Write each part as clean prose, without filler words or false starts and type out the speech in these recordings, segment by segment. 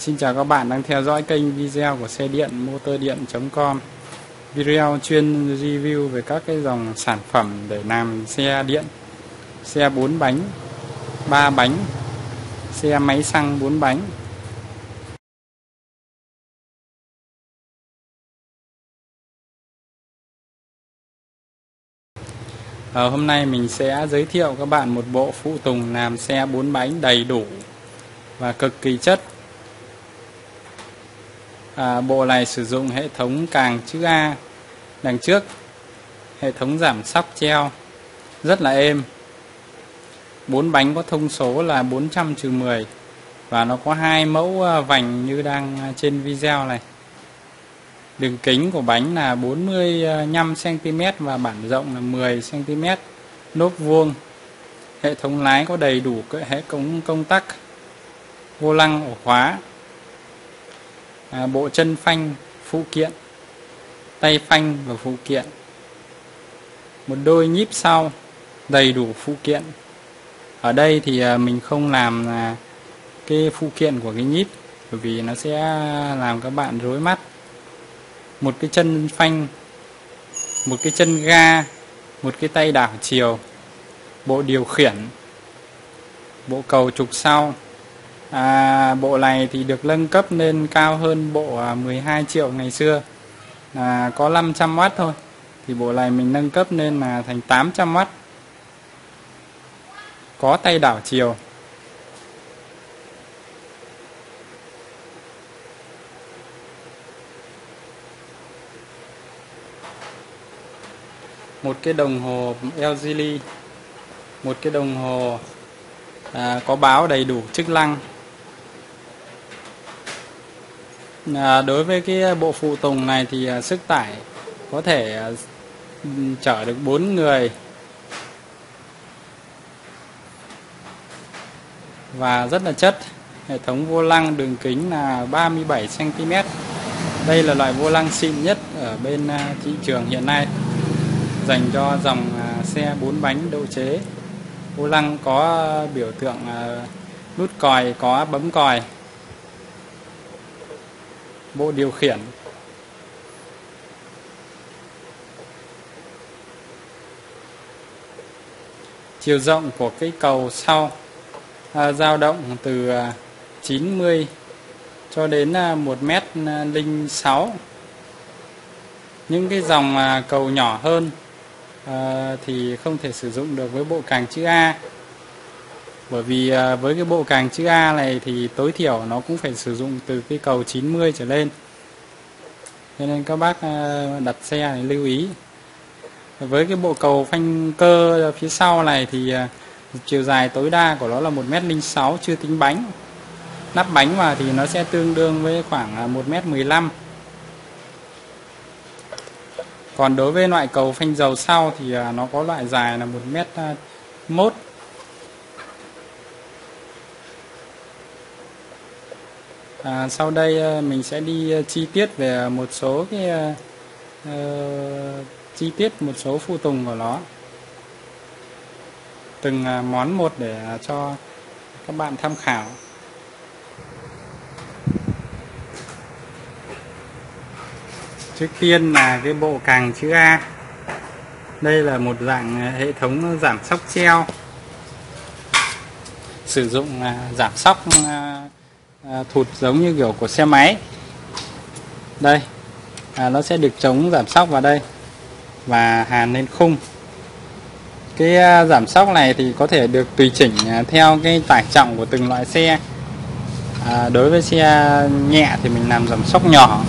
Xin chào các bạn đang theo dõi kênh video của xe điện motordien.com. Video chuyên review về các cái dòng sản phẩm để làm xe điện, xe 4 bánh, 3 bánh, xe máy xăng 4 bánh. Hôm nay mình sẽ giới thiệu các bạn một bộ phụ tùng làm xe 4 bánh đầy đủ và cực kỳ chất. Bộ này sử dụng hệ thống càng chữ A đằng trước, hệ thống giảm sóc treo rất là êm. 4 bánh có thông số là 400-10 và nó có 2 mẫu vành như đang trên video này. Đường kính của bánh là 45 cm và bản rộng là 10 cm, nốp vuông. Hệ thống lái có đầy đủ hệ công tắc, vô lăng, ổ khóa. Bộ chân phanh, phụ kiện, tay phanh và phụ kiện, một đôi nhíp sau, đầy đủ phụ kiện. Ở đây thì mình không làm cái phụ kiện của cái nhíp bởi vì nó sẽ làm các bạn rối mắt. Một cái chân phanh, một cái chân ga, một cái tay đảo chiều, bộ điều khiển, bộ cầu trục sau. Bộ này thì được nâng cấp lên cao hơn bộ 12 triệu ngày xưa là có 500W thôi, thì bộ này mình nâng cấp lên là thành 800W. Có tay đảo chiều. Một cái đồng hồ LGD, một cái đồng hồ có báo đầy đủ chức năng. Đối với cái bộ phụ tùng này thì sức tải có thể chở được 4 người và rất là chất. Hệ thống vô lăng đường kính là 37 cm. Đây là loại vô lăng xịn nhất ở bên thị trường hiện nay dành cho dòng xe 4 bánh độ chế. Vô lăng có biểu tượng nút còi, có bấm còi. Bộ điều khiển, chiều rộng của cái cầu sau dao động từ 90 cho đến 1,06 m. Những cái dòng cầu nhỏ hơn thì không thể sử dụng được với bộ càng chữ A, bởi vì với cái bộ càng chữ A này thì tối thiểu nó cũng phải sử dụng từ cái cầu 90 trở lên, cho nên các bác đặt xe này lưu ý. Với cái bộ cầu phanh cơ phía sau này thì chiều dài tối đa của nó là 1,06 m chưa tính bánh. Nắp bánh vào thì nó sẽ tương đương với khoảng 1,15 m. Còn đối với loại cầu phanh dầu sau thì nó có loại dài là 1,1 m. Sau đây mình sẽ đi chi tiết về một số cái chi tiết, một số phụ tùng của nó, từng món một để cho các bạn tham khảo. Trước tiên là cái bộ càng chữ A. Đây là một dạng hệ thống giảm sóc treo, sử dụng giảm sóc thụt giống như kiểu của xe máy. Đây nó sẽ được chống giảm sóc vào đây và hàn lên khung. Cái giảm sóc này thì có thể được tùy chỉnh theo cái tải trọng của từng loại xe. Đối với xe nhẹ thì mình làm giảm sóc nhỏ,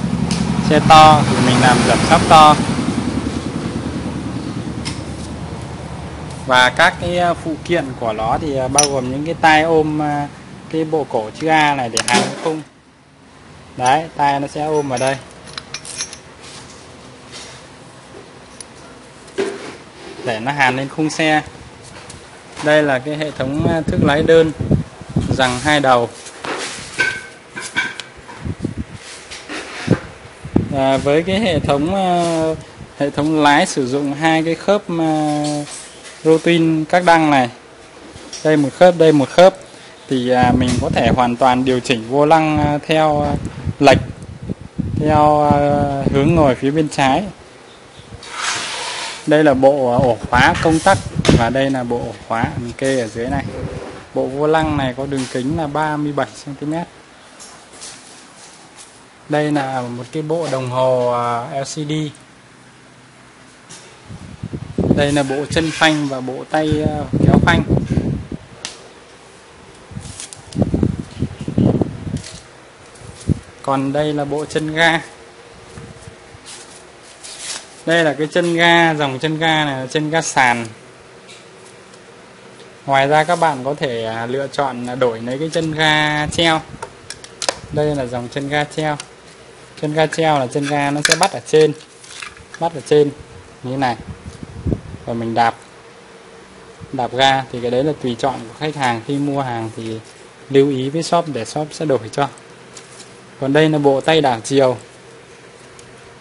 xe to thì mình làm giảm sóc to. Và các cái phụ kiện của nó thì bao gồm những cái tay ôm cái bộ cổ chữ A này để hàn khung. Đấy, tay nó sẽ ôm vào đây. Để nó hàn lên khung xe. Đây là cái hệ thống thước lái đơn rằng 2 đầu. Với cái hệ thống lái sử dụng 2 cái khớp rotin các đăng này. Đây một khớp, đây một khớp. thì mình có thể hoàn toàn điều chỉnh vô lăng theo lệch theo hướng ngồi phía bên trái. Đây là bộ ổ khóa công tắc và đây là bộ ổ khóa mình kê ở dưới này. Bộ vô lăng này có đường kính là 37 cm. Đây là một cái bộ đồng hồ LCD. Đây là bộ chân phanh và bộ tay kéo phanh. Còn đây là bộ chân ga. Đây là cái chân ga, dòng chân ga này là chân ga sàn. Ngoài ra các bạn có thể lựa chọn đổi lấy cái chân ga treo. Đây là dòng chân ga treo. Chân ga treo là chân ga nó sẽ bắt ở trên như thế này. Và mình đạp ga thì cái đấy là tùy chọn của khách hàng, khi mua hàng thì lưu ý với shop để shop sẽ đổi cho. Còn đây là bộ tay đảo chiều.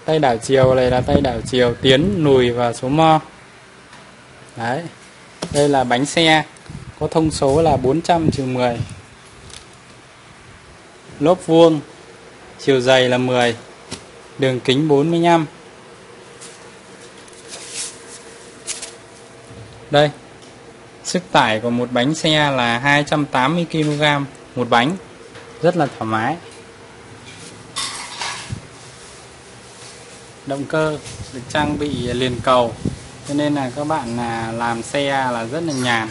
Tay đảo chiều này là tay đảo chiều tiến, lùi và số mo. Đấy. Đây là bánh xe có thông số là 400/10. Lốp vuông, chiều dày là 10, đường kính 45. Đây, sức tải của một bánh xe là 280 kg một bánh, rất là thoải mái. Động cơ được trang bị liền cầu, cho nên là các bạn làm xe là rất là nhàn,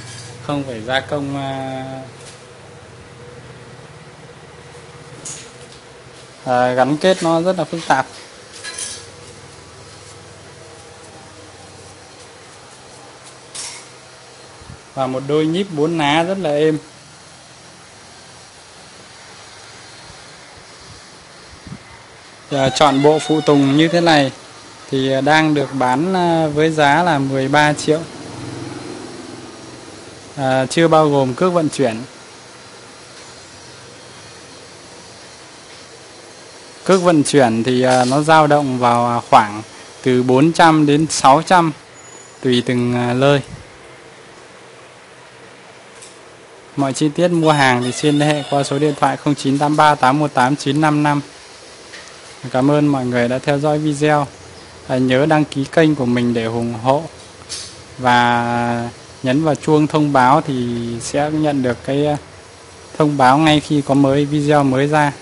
không phải gia công gắn kết nó rất là phức tạp. Và một đôi nhíp 4 ná rất là êm. Chọn bộ phụ tùng như thế này thì đang được bán với giá là 13 triệu, chưa bao gồm cước vận chuyển. Cước vận chuyển thì nó dao động vào khoảng từ 400 đến 600 tùy từng lơi. Mọi chi tiết mua hàng thì xin liên hệ qua số điện thoại 0983 818 955. Cảm ơn mọi người đã theo dõi video. Nhớ đăng ký kênh của mình để ủng hộ và nhấn vào chuông thông báo thì sẽ nhận được cái thông báo ngay khi có video mới ra.